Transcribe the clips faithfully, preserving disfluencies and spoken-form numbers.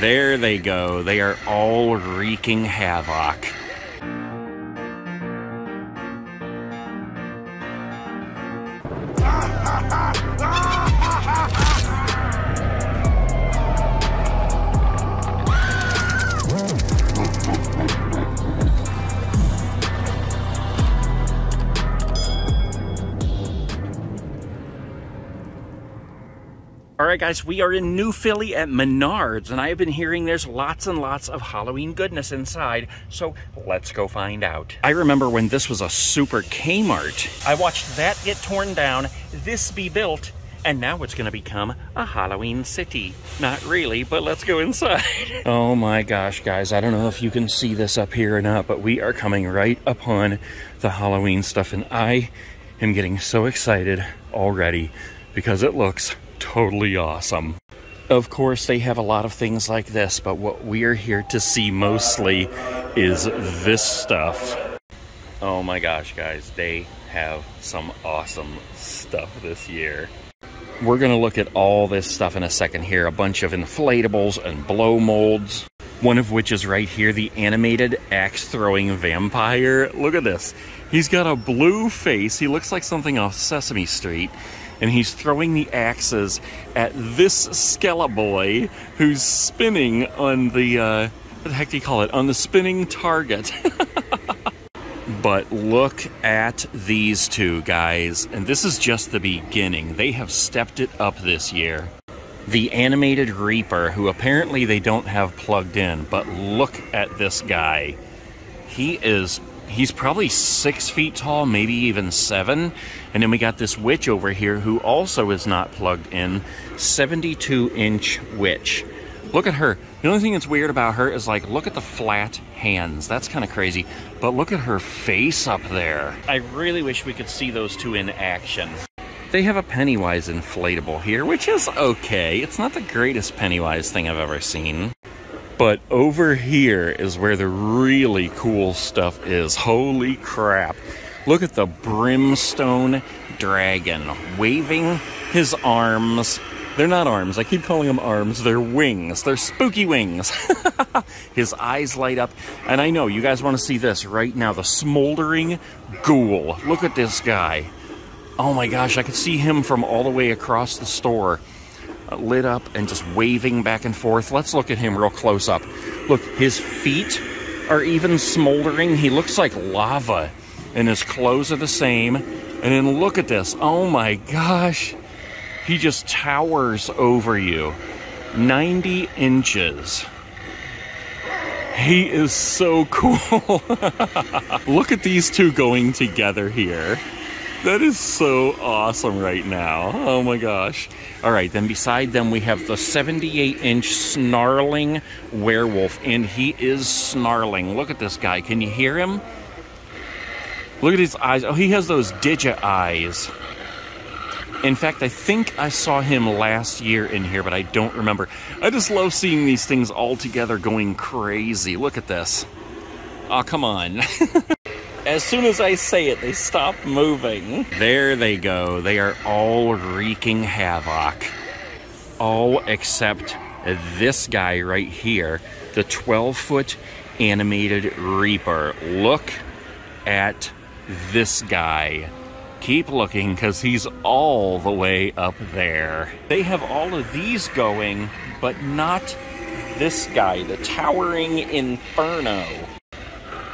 There they go. They are all wreaking havoc. Alright guys, we are in New Philly at Menards, and I have been hearing there's lots and lots of Halloween goodness inside, so let's go find out. I remember when this was a super Kmart. I watched that get torn down, this be built, and now it's gonna become a Halloween city. Not really, but let's go inside. Oh my gosh, guys, I don't know if you can see this up here or not, but we are coming right upon the Halloween stuff, and I am getting so excited already because it looks totally awesome. Of course, they have a lot of things like this, but what we're here to see mostly is this stuff. Oh my gosh, guys, they have some awesome stuff this year. We're gonna look at all this stuff in a second here. A bunch of inflatables and blow molds, one of which is right here, the animated axe-throwing vampire. Look at this. He's got a blue face. He looks like something off Sesame Street. And he's throwing the axes at this Skella boy who's spinning on the, uh, what the heck do you call it? On the spinning target. But look at these two guys. And this is just the beginning. They have stepped it up this year. The animated Reaper, who apparently they don't have plugged in, but look at this guy. He is He's probably six feet tall, maybe even seven. And then we got this witch over here who also is not plugged in. seventy-two inch witch. Look at her. The only thing that's weird about her is, like, look at the flat hands. That's kind of crazy. But look at her face up there. I really wish we could see those two in action. They have a Pennywise inflatable here, which is okay. It's not the greatest Pennywise thing I've ever seen. But over here is where the really cool stuff is. Holy crap. Look at the brimstone dragon waving his arms. They're not arms. I keep calling them arms. They're wings. They're spooky wings. His eyes light up. And I know you guys want to see this right now. The smoldering ghoul. Look at this guy. Oh my gosh. I could see him from all the way across the store. Lit up and just waving back and forth. Let's look at him real close up. Look, his feet are even smoldering. He looks like lava, and his clothes are the same. And then look at this. Oh my gosh. He just towers over you. ninety inches. He is so cool. Look at these two going together here. That is so awesome right now. Oh my gosh. All right, then beside them we have the seventy-eight inch snarling werewolf, and he is snarling. Look at this guy. Can you hear him? Look at his eyes. Oh, he has those digit eyes. In fact, I think I saw him last year in here, but I don't remember. I just love seeing these things all together going crazy. Look at this. Oh, come on. As soon as I say it, they stop moving. There they go. They are all wreaking havoc. All except this guy right here, the twelve foot animated Reaper. Look at this guy. Keep looking, because he's all the way up there. They have all of these going, but not this guy, the towering Inferno.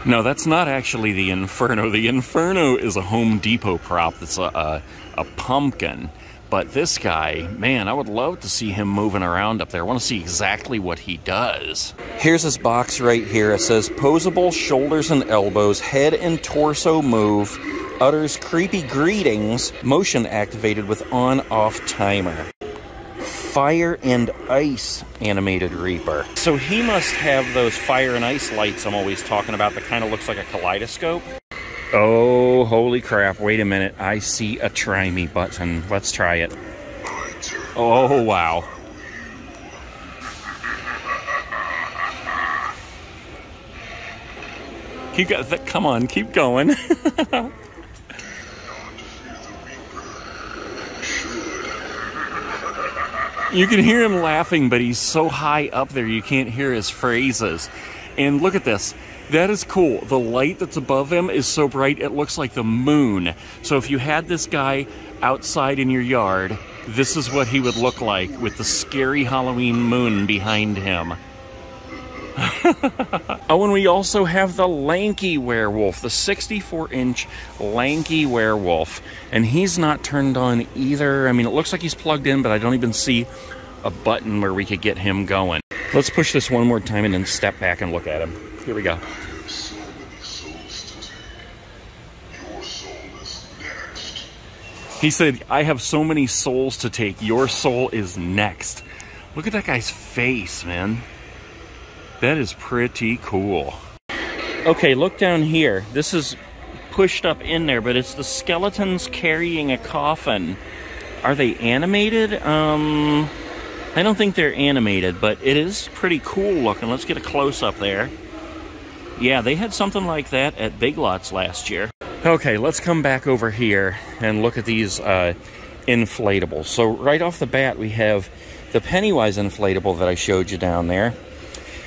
No, that's not actually the Inferno. The Inferno is a Home Depot prop that's a, a, a pumpkin. But this guy, man, I would love to see him moving around up there. I want to see exactly what he does. Here's his box right here. It says, posable shoulders and elbows, head and torso move, utters creepy greetings, motion activated with on-off timer. Fire and Ice Animated Reaper. So he must have those fire and ice lights I'm always talking about that kind of looks like a kaleidoscope. Oh, holy crap. Wait a minute. I see a try me button. Let's try it. Oh, wow. Keep go- th- come on, keep going. You can hear him laughing, but he's so high up there you can't hear his phrases. And look at this. That is cool. The light that's above him is so bright it looks like the moon. So if you had this guy outside in your yard, this is what he would look like with the scary Halloween moon behind him. Oh, and we also have the lanky werewolf, the sixty-four inch lanky werewolf, and he's not turned on either. I mean, it looks like he's plugged in, but I don't even see a button where we could get him going. Let's push this one more time and then step back and look at him. Here we go. He said, I have so many souls to take. Your soul is next. Look at that guy's face, man. That is pretty cool. Okay, look down here. This is pushed up in there, but it's the skeletons carrying a coffin. Are they animated? Um, I don't think they're animated, but it is pretty cool looking. Let's get a close-up there. Yeah, they had something like that at Big Lots last year. Okay, let's come back over here and look at these uh, inflatables. So right off the bat, we have the Pennywise inflatable that I showed you down there.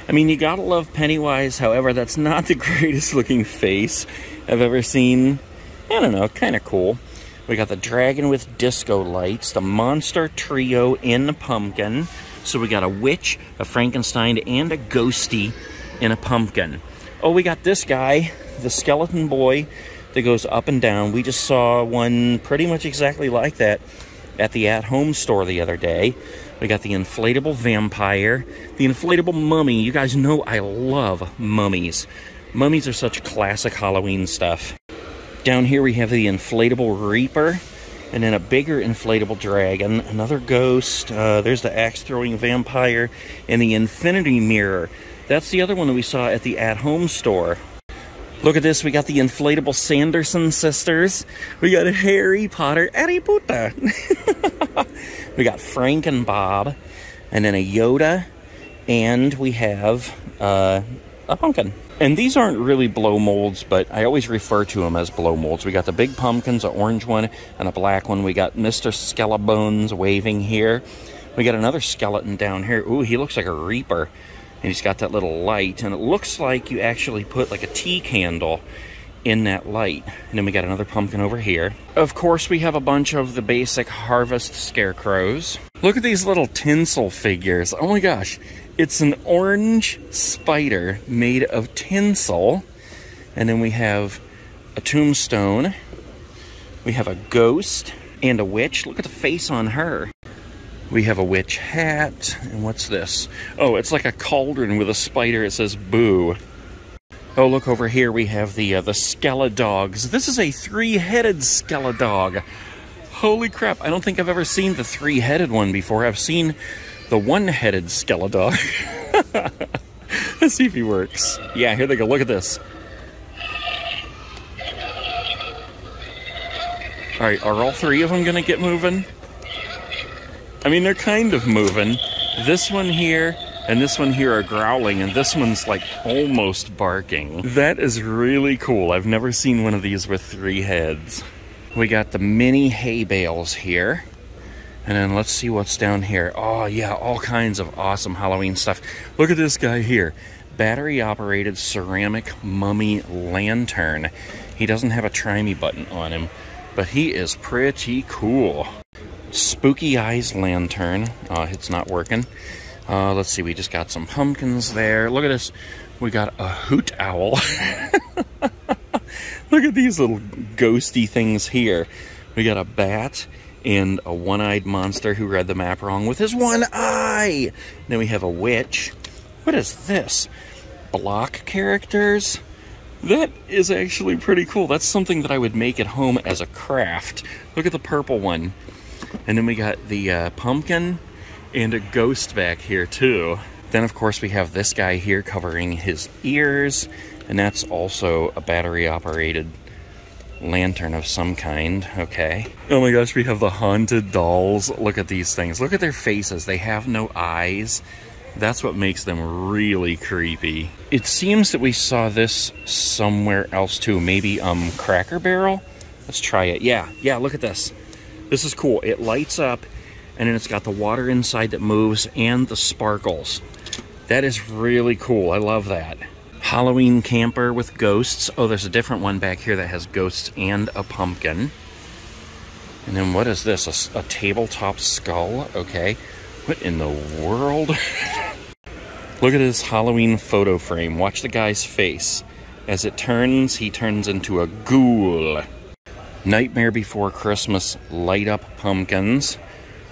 I mean, you gotta love Pennywise. However, that's not the greatest looking face I've ever seen. I don't know, kind of cool. We got the dragon with disco lights, the monster trio in the pumpkin. So we got a witch, a Frankenstein, and a ghostie in a pumpkin. Oh, we got this guy, the skeleton boy that goes up and down. We just saw one pretty much exactly like that at the at-home store the other day. We got the inflatable vampire, the inflatable mummy. You guys know I love mummies. Mummies are such classic Halloween stuff. Down here we have the inflatable reaper, and then a bigger inflatable dragon, another ghost. Uh, there's the axe-throwing vampire, and the infinity mirror. That's the other one that we saw at the at-home store. Look at this, we got the inflatable Sanderson sisters. We got a Harry Potter, Harry Potter. We got Frank and Bob, and then a Yoda, and we have uh, a pumpkin. And these aren't really blow molds, but I always refer to them as blow molds. We got the big pumpkins, an orange one and a black one. We got Mister Skelebones waving here. We got another skeleton down here. Ooh, he looks like a reaper. And he's got that little light, and it looks like you actually put like a tea candle in that light. And then we got another pumpkin over here. Of course, we have a bunch of the basic harvest scarecrows. Look at these little tinsel figures. Oh my gosh, it's an orange spider made of tinsel. And then we have a tombstone. We have a ghost and a witch. Look at the face on her. We have a witch hat, and what's this? Oh, it's like a cauldron with a spider. It says boo. Oh, look over here. We have the uh, the Skella dogs. This is a three-headed Skella dog. Holy crap! I don't think I've ever seen the three-headed one before. I've seen the one-headed Skella dog. Let's see if he works. Yeah, here they go. Look at this. All right, are all three of them gonna get moving? I mean, they're kind of moving. This one here and this one here are growling, and this one's like almost barking. That is really cool. I've never seen one of these with three heads. We got the mini hay bales here. And then let's see what's down here. Oh yeah, all kinds of awesome Halloween stuff. Look at this guy here. Battery operated ceramic mummy lantern. He doesn't have a try me button on him, but he is pretty cool. Spooky Eyes lantern. Uh, it's not working. Uh, let's see, we just got some pumpkins there. Look at this. We got a hoot owl. Look at these little ghosty things here. We got a bat and a one-eyed monster who read the map wrong with his one eye. Then we have a witch. What is this? Block characters? That is actually pretty cool. That's something that I would make at home as a craft. Look at the purple one. And then we got the uh, pumpkin and a ghost back here too. Then of course we have this guy here covering his ears, and that's also a battery operated lantern of some kind. Okay. Oh my gosh, we have the haunted dolls. Look at these things. Look at their faces. They have no eyes. That's what makes them really creepy. It seems that we saw this somewhere else too. Maybe um, Cracker Barrel? Let's try it. Yeah, yeah, look at this. This is cool. It lights up and then it's got the water inside that moves and the sparkles. That is really cool. I love that. Halloween camper with ghosts. Oh, there's a different one back here that has ghosts and a pumpkin. And then what is this? A, a tabletop skull? Okay. What in the world? Look at this Halloween photo frame. Watch the guy's face. As it turns, he turns into a ghoul. Nightmare Before Christmas light up pumpkins.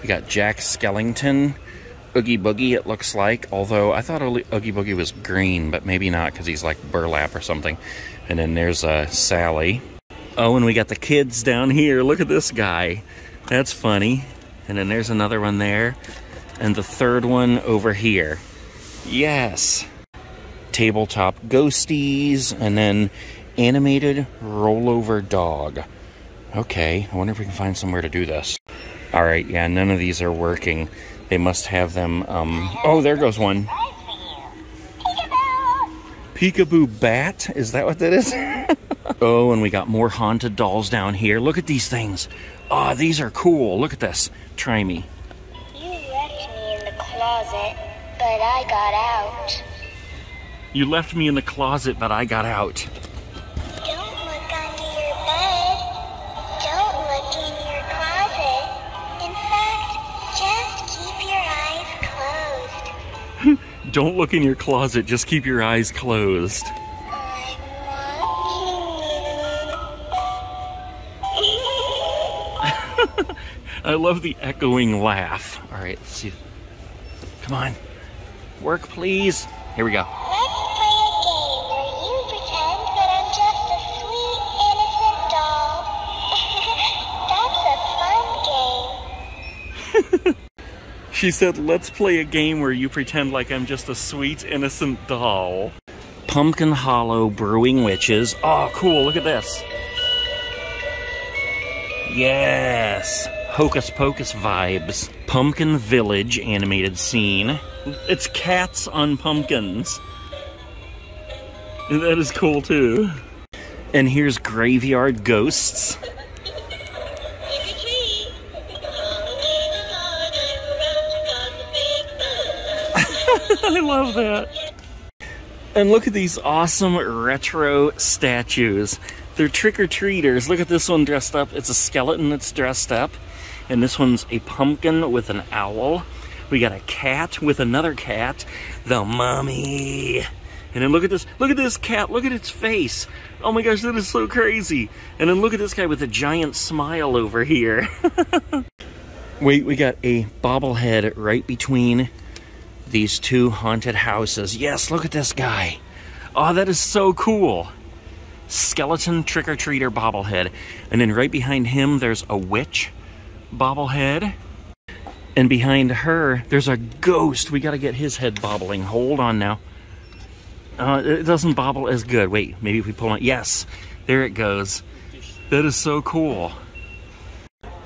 We got Jack Skellington. Oogie Boogie, it looks like, although I thought Oogie Boogie was green, but maybe not because he's like burlap or something. And then there's uh, Sally. Oh, and we got the kids down here. Look at this guy. That's funny. And then there's another one there. And the third one over here. Yes. Tabletop ghosties. And then animated rollover dog. Okay, I wonder if we can find somewhere to do this. All right, yeah, none of these are working. They must have them, um, oh, there goes one. Peekaboo bat, is that what that is? Oh, and we got more haunted dolls down here. Look at these things. Oh, these are cool. Look at this. Try me. You left me in the closet, but I got out. You left me in the closet, but I got out. Don't look in your closet, just keep your eyes closed. I love the echoing laugh. All right, let's see. Come on, work please. Here we go. Let's play a game where you pretend that I'm just a sweet, innocent doll. That's a fun game. She said, let's play a game where you pretend like I'm just a sweet, innocent doll. Pumpkin Hollow Brewing Witches. Oh, cool, look at this. Yes, Hocus Pocus vibes. Pumpkin Village animated scene. It's cats on pumpkins. And that is cool too. And here's Graveyard Ghosts. I love that. And look at these awesome retro statues. They're trick-or-treaters. Look at this one dressed up. It's a skeleton that's dressed up. And this one's a pumpkin with an owl. We got a cat with another cat. The mummy. And then look at this. Look at this cat. Look at its face. Oh my gosh, that is so crazy. And then look at this guy with a giant smile over here. Wait, we got a bobblehead right between these two haunted houses. Yes, look at this guy. Oh, that is so cool. Skeleton trick-or-treater bobblehead. And then right behind him, there's a witch bobblehead. And behind her, there's a ghost. We gotta get his head bobbling. Hold on now. Uh, it doesn't bobble as good. Wait, maybe if we pull on it. Yes, there it goes. That is so cool.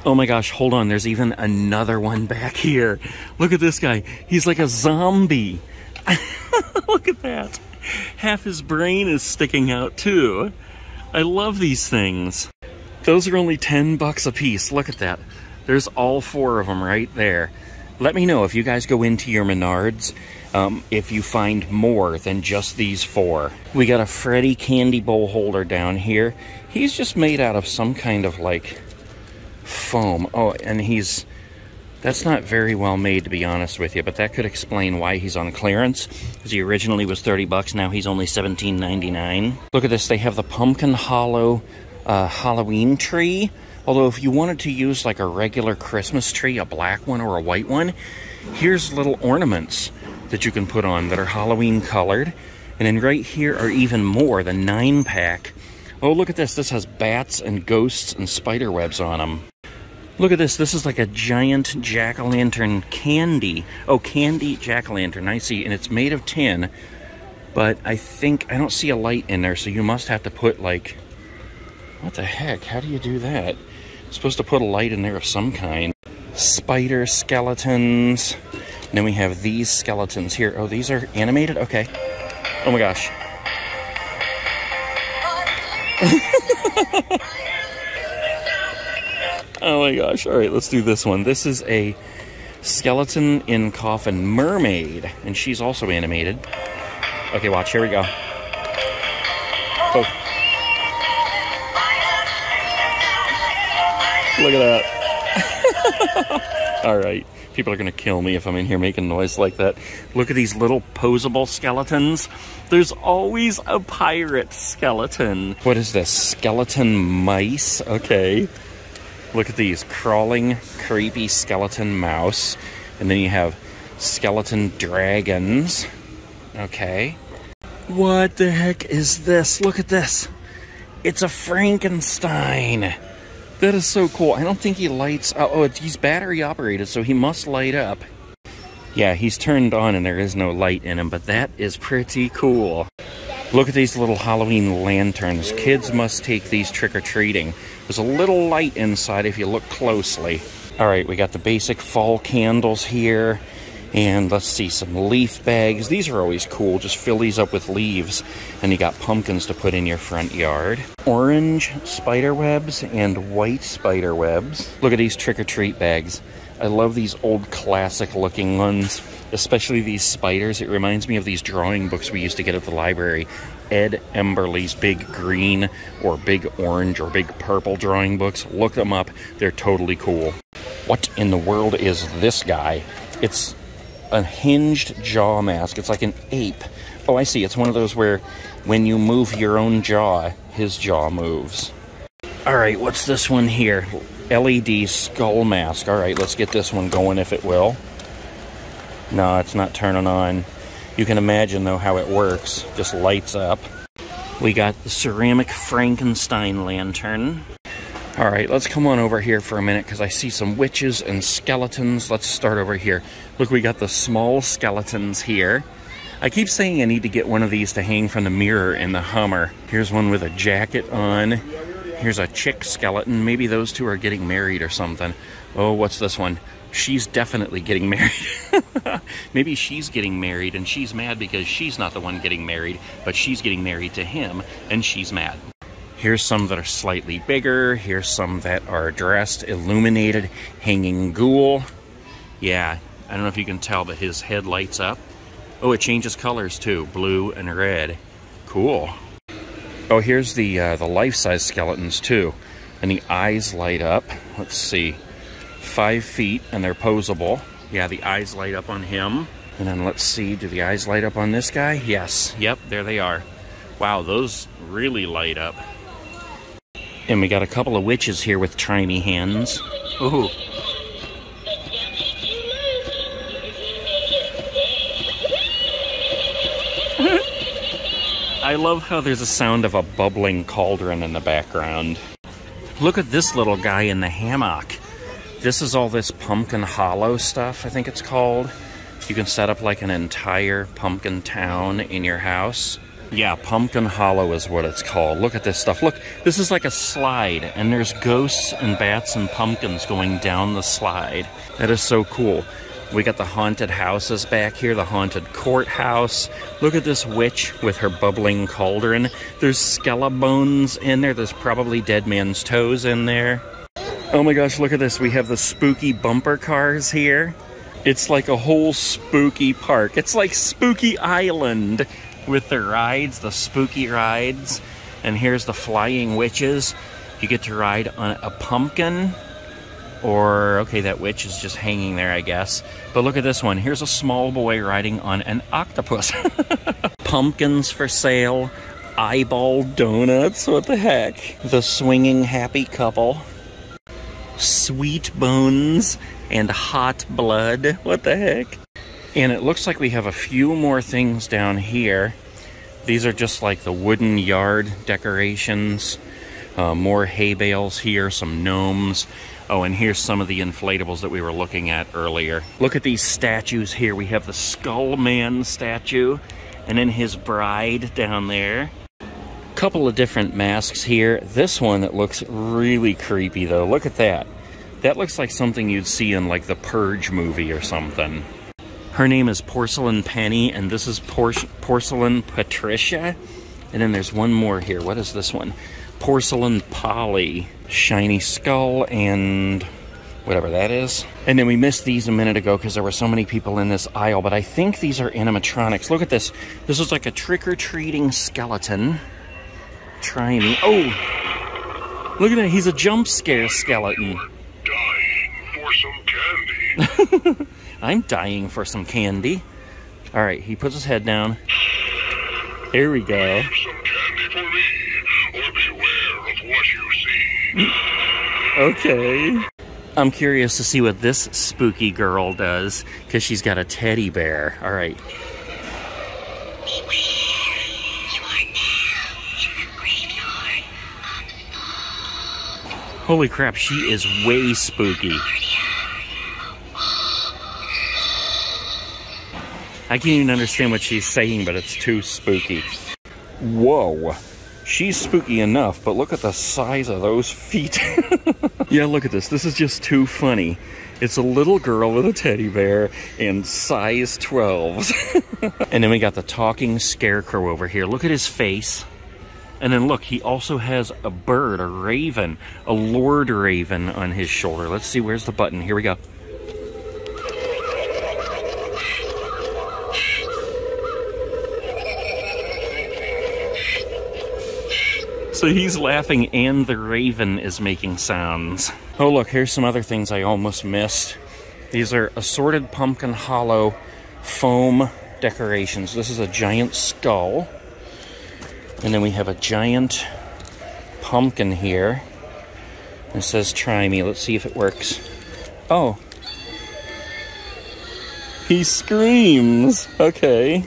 Oh my gosh, hold on, there's even another one back here. Look at this guy. He's like a zombie. Look at that. Half his brain is sticking out too. I love these things. Those are only ten bucks a piece. Look at that. There's all four of them right there. Let me know if you guys go into your Menards, um, if you find more than just these four. We got a Freddy candy bowl holder down here. He's just made out of some kind of like foam. Oh, and he's, that's not very well made, to be honest with you, but that could explain why he's on clearance, because he originally was thirty bucks, now he's only seventeen ninety-nine. Look at this, they have the Pumpkin Hollow uh, Halloween tree, although if you wanted to use like a regular Christmas tree, a black one or a white one, here's little ornaments that you can put on that are Halloween colored. And then right here are even more, the nine pack. Oh, look at this, this has bats and ghosts and spider webs on them. Look at this, this is like a giant jack-o'-lantern candy. Oh, candy jack-o'-lantern, I see, and it's made of tin, but I think, I don't see a light in there, so you must have to put like, what the heck, how do you do that? You're supposed to put a light in there of some kind. Spider skeletons, and then we have these skeletons here. Oh, these are animated, okay. Oh my gosh. Oh my gosh, all right, let's do this one. This is a Skeleton in Coffin Mermaid, and she's also animated. Okay, watch, here we go. Oh. Look at that. All right, people are gonna kill me if I'm in here making noise like that. Look at these little posable skeletons. There's always a pirate skeleton. What is this, skeleton mice? Okay. Look at these, crawling, creepy skeleton mouse. And then you have skeleton dragons. Okay. What the heck is this? Look at this. It's a Frankenstein. That is so cool. I don't think he lights up. Oh, he's battery operated, so he must light up. Yeah, he's turned on and there is no light in him, but that is pretty cool. Look at these little Halloween lanterns. Kids must take these trick-or-treating. There's a little light inside if you look closely. All right, we got the basic fall candles here. And let's see, some leaf bags. These are always cool. Just fill these up with leaves. And you got pumpkins to put in your front yard. Orange spider webs and white spider webs. Look at these trick-or-treat bags. I love these old classic looking ones, especially these spiders. It reminds me of these drawing books we used to get at the library. Ed Emberly's big green or big orange or big purple drawing books. Look them up. They're totally cool. What in the world is this guy? It's a hinged jaw mask. It's like an ape. Oh, I see. It's one of those where when you move your own jaw, his jaw moves. All right, what's this one here? L E D skull mask. All right, let's get this one going if it will. No, it's not turning on. You can imagine, though, how it works. Just lights up. We got the ceramic Frankenstein lantern. All right, let's come on over here for a minute because I see some witches and skeletons. Let's start over here. Look, we got the small skeletons here. I keep saying I need to get one of these to hang from the mirror in the Hummer. Here's one with a jacket on. Here's a chick skeleton. Maybe those two are getting married or something. Oh, what's this one? She's definitely getting married. Maybe she's getting married and she's mad because she's not the one getting married, but she's getting married to him and she's mad. Here's some that are slightly bigger. Here's some that are dressed, illuminated, hanging ghoul. Yeah, I don't know if you can tell, but his head lights up. Oh, it changes colors too, blue and red. Cool. Oh, here's the uh, the life-size skeletons, too. And the eyes light up. Let's see. Five feet, and they're posable. Yeah, the eyes light up on him. And then let's see, do the eyes light up on this guy? Yes. Yep, there they are. Wow, those really light up. And we got a couple of witches here with trimey hands. Ooh. I love how there's a sound of a bubbling cauldron in the background. Look at this little guy in the hammock. This is all this Pumpkin Hollow stuff, I think it's called. You can set up like an entire pumpkin town in your house. Yeah, Pumpkin Hollow is what it's called. Look at this stuff. Look, this is like a slide, and there's ghosts and bats and pumpkins going down the slide. That is so cool. We got the haunted houses back here, the haunted courthouse. Look at this witch with her bubbling cauldron. There's Skellebones in there. There's probably Dead Man's Toes in there. Oh my gosh, look at this. We have the spooky bumper cars here. It's like a whole spooky park. It's like Spooky Island with the rides, the spooky rides. And here's the flying witches. You get to ride on a pumpkin. Or, okay, that witch is just hanging there, I guess. But look at this one. Here's a small boy riding on an octopus. Pumpkins for sale. Eyeball donuts. What the heck? The swinging happy couple. Sweet bones and hot blood. What the heck? And it looks like we have a few more things down here. These are just like the wooden yard decorations. Uh, more hay bales here, some gnomes. Oh, and here's some of the inflatables that we were looking at earlier. Look at these statues here. We have the Skull Man statue and then his bride down there. Couple of different masks here. This one that looks really creepy though. Look at that. That looks like something you'd see in like the Purge movie or something. Her name is Porcelain Penny and this is Por- Porcelain Patricia. And then there's one more here. What is this one? Porcelain Polly. Shiny skull and whatever that is. And then we missed these a minute ago because there were so many people in this aisle, but I think these are animatronics. Look at this. This is like a trick-or-treating skeleton. Try me. Oh, look at that. He's a jump scare skeleton. I'm dying for some candy. I'm dying for some candy. All right, he puts his head down. There we go. Okay. I'm curious to see what this spooky girl does, because she's got a teddy bear. All right. Holy crap, she is way spooky. I can't even understand what she's saying, but it's too spooky. Whoa. She's spooky enough, but look at the size of those feet. Yeah, look at this. This is just too funny. It's a little girl with a teddy bear in size twelves. And then we got the talking scarecrow over here. Look at his face. And then look, he also has a bird, a raven, a Lord Raven on his shoulder. Let's see, where's the button? Here we go. So he's laughing and the raven is making sounds. Oh look, here's some other things I almost missed. These are assorted Pumpkin Hollow foam decorations. This is a giant skull. And then we have a giant pumpkin here. It says, try me. Let's see if it works. Oh. He screams. Okay.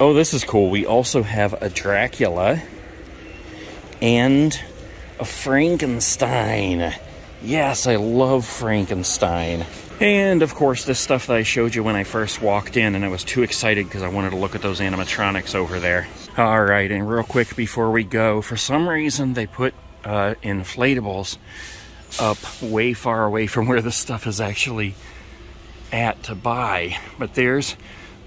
Oh, this is cool. We also have a Dracula. And a Frankenstein. Yes, I love Frankenstein. And of course, this stuff that I showed you when I first walked in, and I was too excited because I wanted to look at those animatronics over there. All right, and real quick before we go, for some reason they put uh, inflatables up way far away from where this stuff is actually at to buy. But there's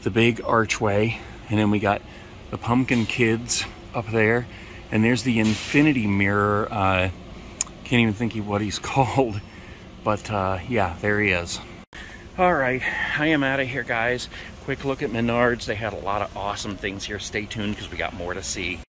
the big archway, and then we got the pumpkin kids up there. And there's the infinity mirror. Uh, can't even think of what he's called. But uh, yeah, there he is. All right, I am out of here, guys. Quick look at Menards. They had a lot of awesome things here. Stay tuned because we got more to see.